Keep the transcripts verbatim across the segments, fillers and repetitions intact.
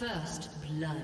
First blood.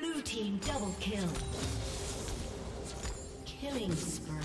Blue team double kill. Killing spree.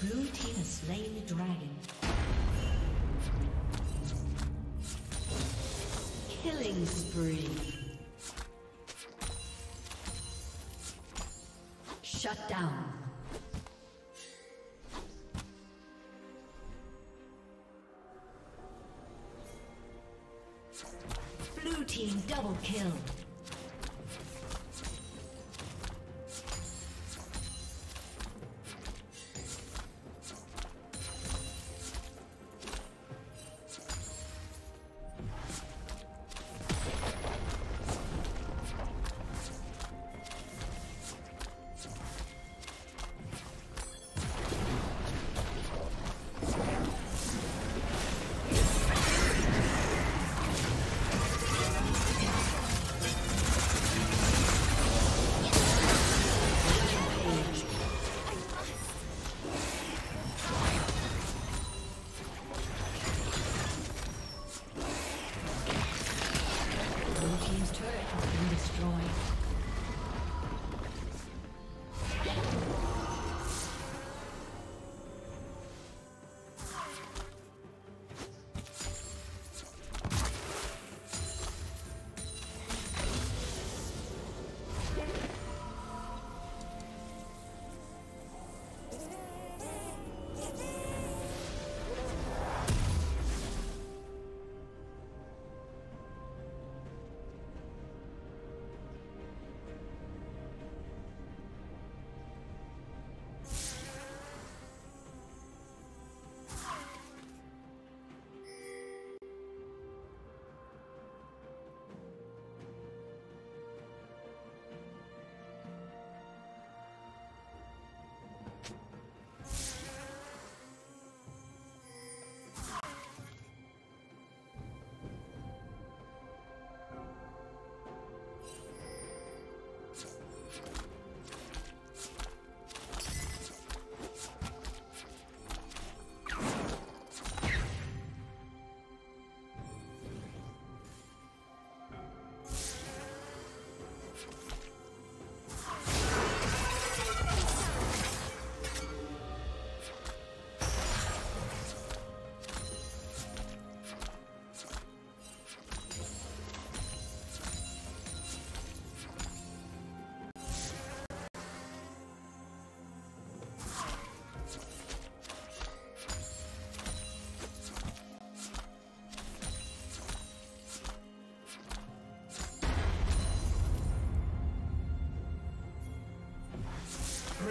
Blue team has slain the dragon. Killing spree. Shut down. Blue team double kill.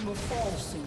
Rain will fall soon.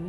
Blue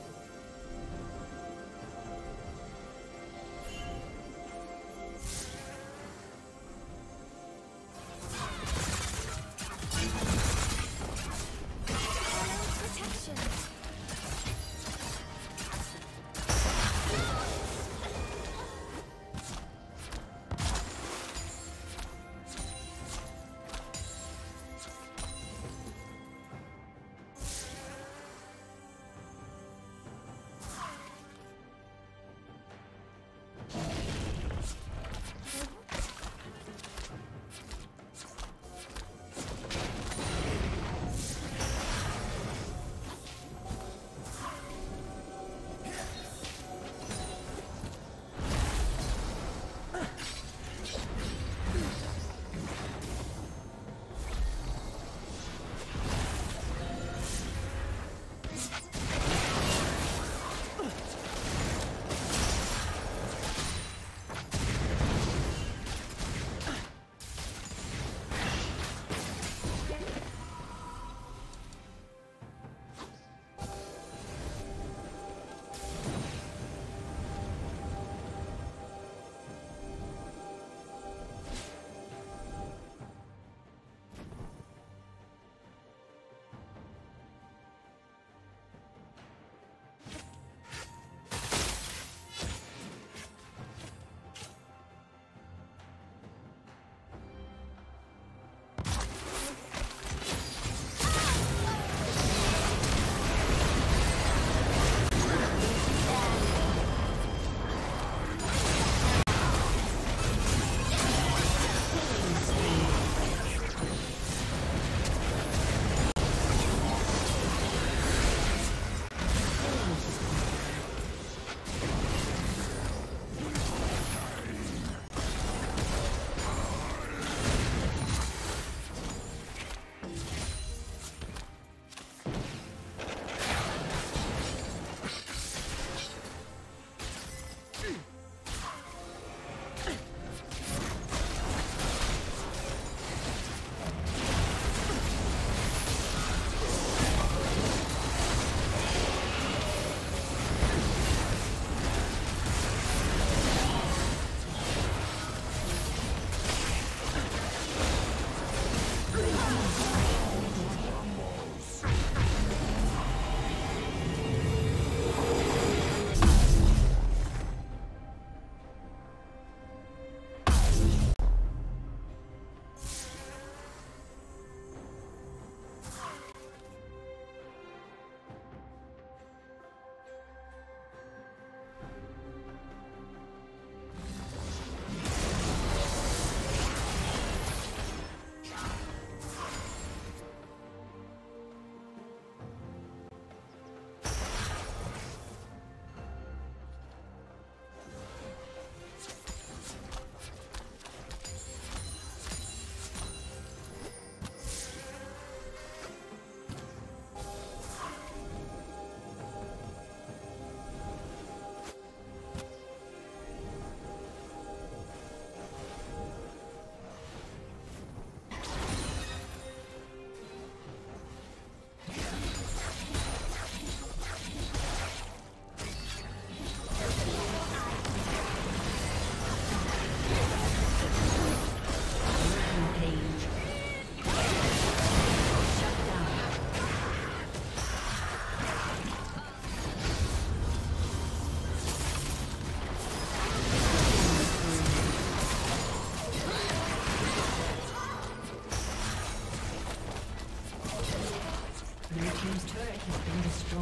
destroyed.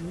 Blue